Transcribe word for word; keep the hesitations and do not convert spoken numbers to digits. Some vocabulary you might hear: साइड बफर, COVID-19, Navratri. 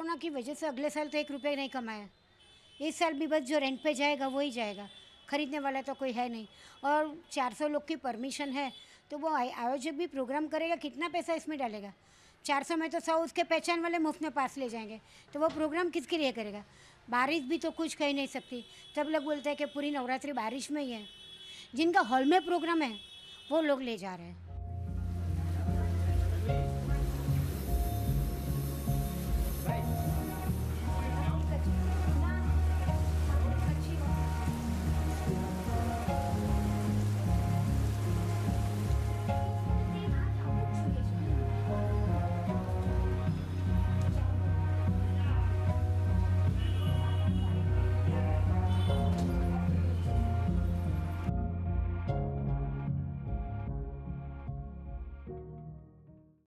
Corona की वजह से अगले साल तो एक रुपये नहीं कमाया, इस साल भी बस जो रेंट पे जाएगा वही जाएगा, खरीदने वाला तो कोई है नहीं। और चार सौ लोग की परमिशन है तो वो आयोजक भी प्रोग्राम करेगा, कितना पैसा इसमें डालेगा? चार सौ में तो सौ उसके पहचान वाले मुफ्त में पास ले जाएंगे, तो वो प्रोग्राम किसके लिए करेगा? बारिश भी तो कुछ कह नहीं सकती, तब लोग बोलते हैं कि पूरी नवरात्रि बारिश में ही है। जिनका हॉल में प्रोग्राम है वो लोग ले जा रहे हैं।